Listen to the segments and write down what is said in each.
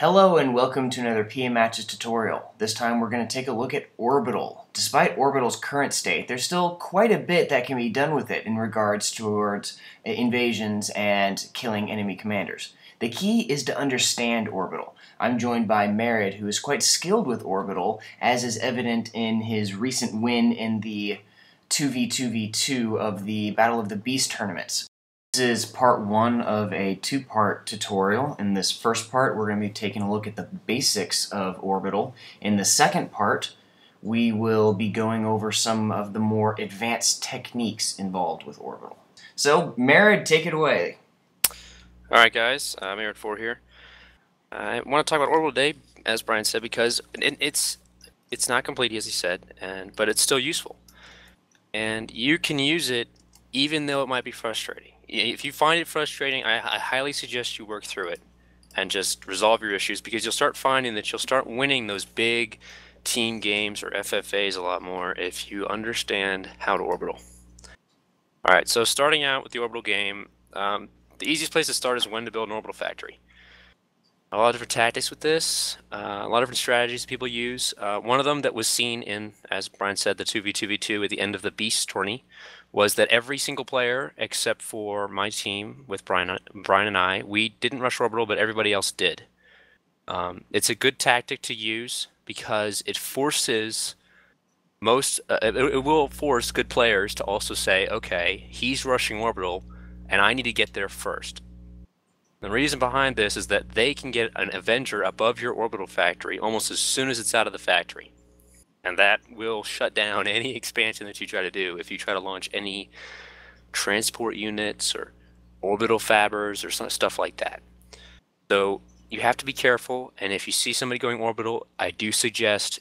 Hello and welcome to another PA Matches tutorial. This time we're going to take a look at Orbital. Despite Orbital's current state, there's still quite a bit that can be done with it in regards towards invasions and killing enemy commanders. The key is to understand Orbital. I'm joined by Mered, who is quite skilled with Orbital, as is evident in his recent win in the 2v2v2 of the Battle of the Beast tournaments. This is part one of a two-part tutorial. In this first part, we're going to be taking a look at the basics of Orbital. In the second part, we will be going over some of the more advanced techniques involved with Orbital. So, Mered, take it away. Alright guys, Mered4 here. I want to talk about Orbital today, as Brian said, because it's not complete, as he said, but it's still useful. And you can use it even though it might be frustrating. If you find it frustrating, I highly suggest you work through it and just resolve your issues, because you'll start finding that you'll start winning those big team games or FFAs a lot more if you understand how to Orbital. Alright, so starting out with the Orbital game, the easiest place to start is when to build an Orbital factory. A lot of different tactics with this, a lot of different strategies people use. One of them that was seen in, as Brian said, the 2v2v2 at the end of the Beast tourney was that every single player, except for my team with Brian and I, we didn't rush Orbital, but everybody else did. It's a good tactic to use because it forces most, it will force good players to also say, okay, he's rushing Orbital and I need to get there first. The reason behind this is that they can get an Avenger above your Orbital factory almost as soon as it's out of the factory. And that will shut down any expansion that you try to do. If you try to launch any transport units or orbital fabbers or some stuff like that. So you have to be careful, and if you see somebody going Orbital, I do suggest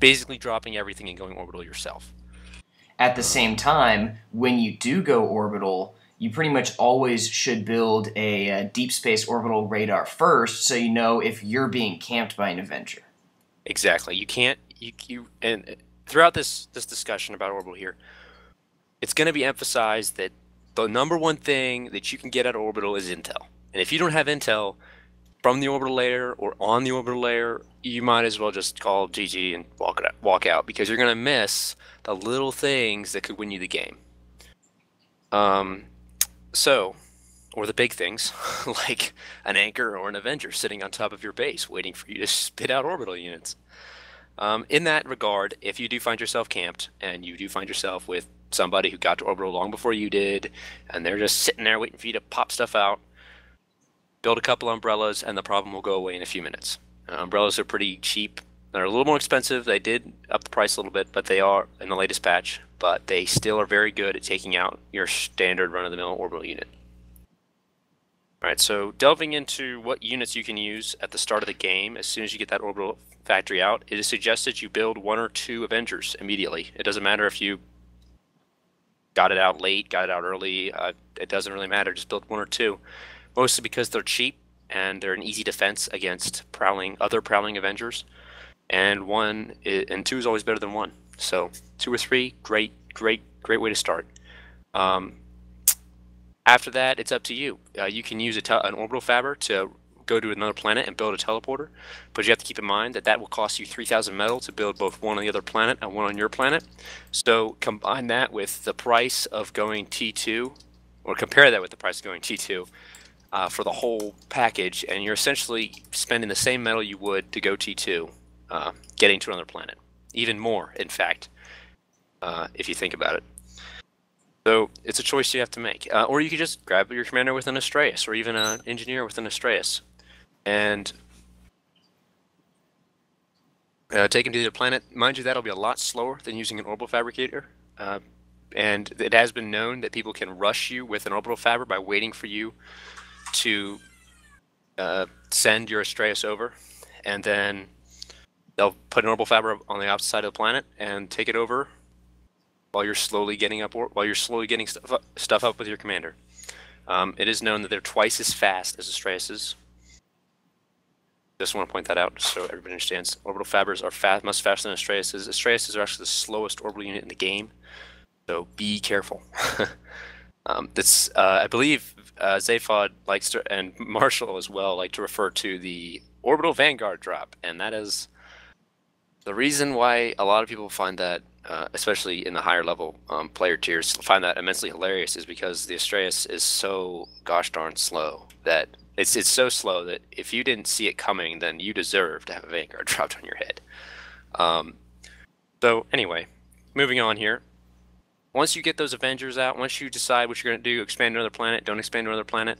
basically dropping everything and going Orbital yourself. At the same time, when you do go Orbital, you pretty much always should build a deep space orbital radar first, so you know if you're being camped by an Avenger. Exactly. You can't. And throughout this discussion about Orbital here, it's going to be emphasized that the number one thing that you can get out of Orbital is intel. And if you don't have intel from the orbital layer or on the orbital layer, you might as well just call GG and walk out, because you're going to miss the little things that could win you the game. Or the big things, like an anchor or an Avenger sitting on top of your base waiting for you to spit out orbital units. In that regard, if you do find yourself camped and you do find yourself with somebody who got to orbital long before you did, and they're just sitting there waiting for you to pop stuff out, build a couple umbrellas and the problem will go away in a few minutes. Umbrellas are pretty cheap. They're a little more expensive. They did up the price a little bit, but they are in the latest patch, but they still are very good at taking out your standard run-of-the-mill orbital unit. Alright, so delving into what units you can use at the start of the game, as soon as you get that orbital factory out, it is suggested you build one or two Avengers immediately. It doesn't matter if you got it out late, got it out early, it doesn't really matter, just build one or two. Mostly because they're cheap and they're an easy defense against other prowling Avengers. And two is always better than one. So two or three, great way to start. After that, it's up to you. You can use an orbital fabber to go to another planet and build a teleporter, but you have to keep in mind that that will cost you 3,000 metal to build both one on the other planet and one on your planet. So combine that with the price of going T2, or compare that with the price of going T2 for the whole package, and you're essentially spending the same metal you would to go T2, getting to another planet. Even more, in fact, if you think about it. So it's a choice you have to make. Or you could just grab your commander with an Astraeus, or even an engineer with an Astraeus, and take him to the planet. Mind you, that'll be a lot slower than using an orbital fabricator. And it has been known that people can rush you with an orbital fabber by waiting for you to send your Astraeus over, and then they'll put an orbital fabber on the opposite side of the planet and take it over, while you're slowly getting up, while you're slowly getting stuff up with your commander. It is known that they're twice as fast as Astraeuses. Just want to point that out so everybody understands. Orbital fabbers are much faster than Astraeuses. Astraeuses are actually the slowest orbital unit in the game, so be careful. I believe Zephod likes to, and Marshall as well, like to refer to the Orbital Vanguard drop, and that is the reason why a lot of people find that, especially in the higher level player tiers, find that immensely hilarious, is because the Astraeus is so gosh darn slow that it's so slow that if you didn't see it coming, then you deserve to have a Vanguard dropped on your head. So anyway, moving on here. Once you get those Avengers out, once you decide what you're going to do, expand another planet, don't expand another planet,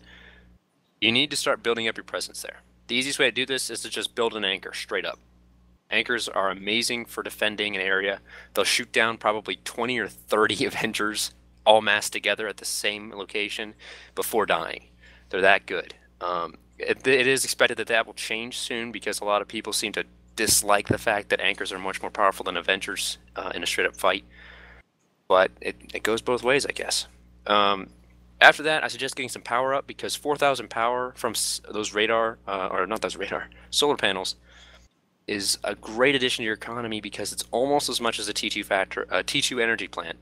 you need to start building up your presence there. The easiest way to do this is to just build an anchor straight up. Anchors are amazing for defending an area. They'll shoot down probably 20 or 30 Avengers all massed together at the same location before dying. They're that good. It is expected that that will change soon because a lot of people seem to dislike the fact that anchors are much more powerful than Avengers in a straight up fight. But it goes both ways, I guess. After that, I suggest getting some power up, because 4,000 power from those solar panels is a great addition to your economy, because it's almost as much as a T2 energy plant,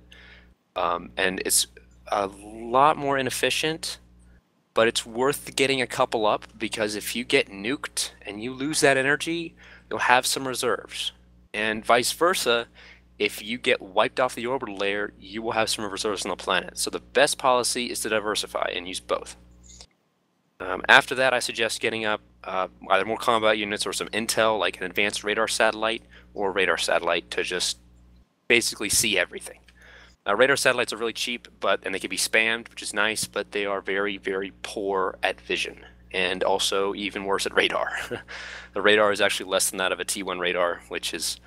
and it's a lot more inefficient, but it's worth getting a couple up, because if you get nuked and you lose that energy, you'll have some reserves, and vice versa. If you get wiped off the orbital layer, you will have some reserves on the planet. So the best policy is to diversify and use both. After that, I suggest getting up either more combat units or some intel, like an advanced radar satellite or radar satellite, to just basically see everything. Radar satellites are really cheap, and they can be spammed, which is nice, but they are very, very poor at vision, and also even worse at radar. The radar is actually less than that of a T1 radar, which is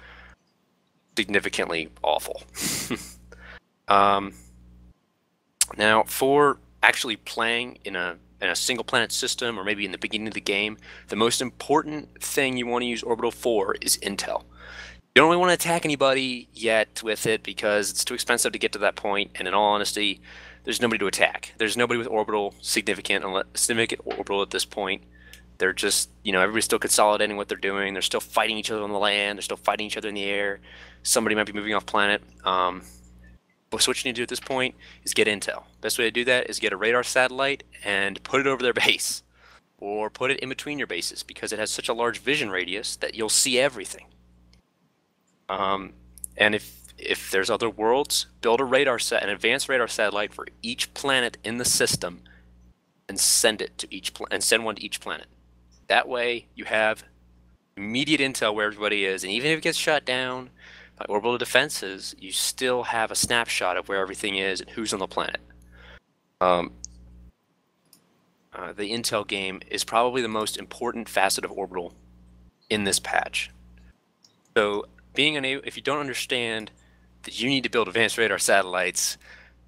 significantly awful. Now, for actually playing in a single planet system, or maybe in the beginning of the game, the most important thing you want to use orbital for is intel. You don't really want to attack anybody yet with it, because it's too expensive to get to that point, and in all honesty, there's nobody to attack. There's nobody with orbital significant orbital at this point. They're just, everybody's still consolidating what they're doing. They're still fighting each other on the land. They're still fighting each other in the air. Somebody might be moving off planet. So what you need to do at this point is get intel. Best way to do that is get a radar satellite and put it over their base, or put it in between your bases, because it has such a large vision radius that you'll see everything. And if there's other worlds, build an advanced radar satellite for each planet in the system, and send one to each planet. That way, you have immediate intel where everybody is, and even if it gets shot down by orbital defenses, you still have a snapshot of where everything is and who's on the planet. The intel game is probably the most important facet of orbital in this patch. So, if you don't understand that you need to build advanced radar satellites,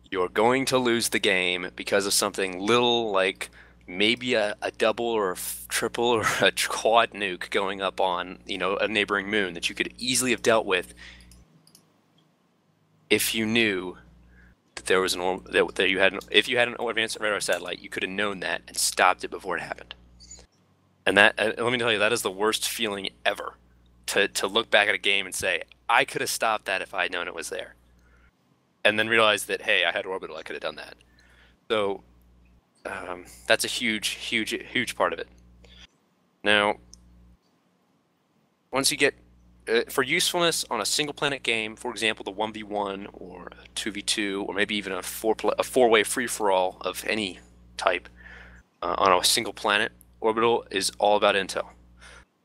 you're going to lose the game because of something little like maybe a double or a triple or a quad nuke going up on a neighboring moon that you could easily have dealt with if you knew that there was if you had an advanced radar satellite, you could have known that and stopped it before it happened. And that, let me tell you, that is the worst feeling ever, to look back at a game and say, I could have stopped that if I had known it was there, and then realize that, hey, I had orbital, I could have done that. So that's a huge, huge, huge part of it. Now, once you get, for usefulness on a single planet game, for example, the 1v1 or a 2v2, or maybe even a four-way free-for-all of any type on a single planet, orbital is all about intel.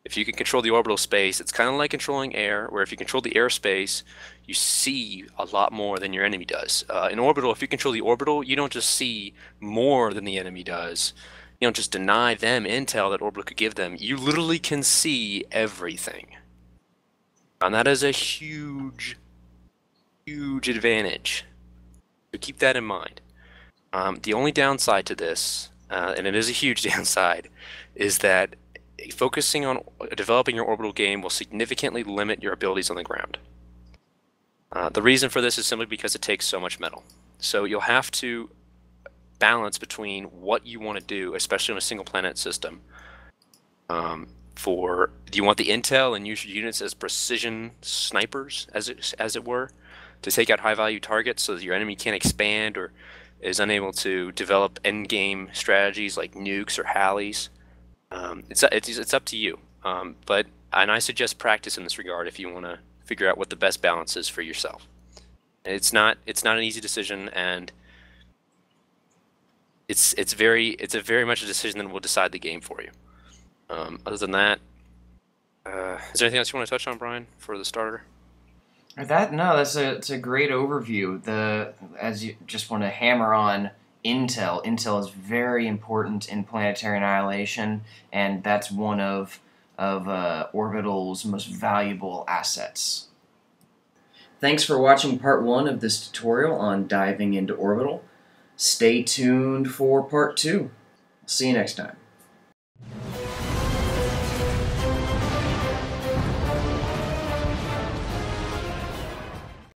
If you can control the orbital space, it's kind of like controlling air, where if you control the airspace, you see a lot more than your enemy does. In orbital, if you control the orbital, you don't just see more than the enemy does. You don't just deny them intel that orbital could give them. You literally can see everything. And that is a huge, huge advantage. So keep that in mind. The only downside to this, and it is a huge downside, is that focusing on developing your orbital game will significantly limit your abilities on the ground. The reason for this is simply because it takes so much metal. So you'll have to balance between what you want to do, especially on a single planet system. Do you want the intel and use your units as precision snipers, as it were, to take out high value targets so that your enemy can't expand or is unable to develop endgame strategies like nukes or hallies? It's up to you. And I suggest practice in this regard if you want to figure out what the best balance is for yourself. It's not an easy decision, and it's very much a decision that will decide the game for you. Other than that, is there anything else you want to touch on, Brian, for the starter? That's a great overview. As you just want to hammer on intel. Intel is very important in Planetary Annihilation, and that's one of Orbital's most valuable assets. Thanks for watching part 1 of this tutorial on diving into Orbital. Stay tuned for part 2. See you next time.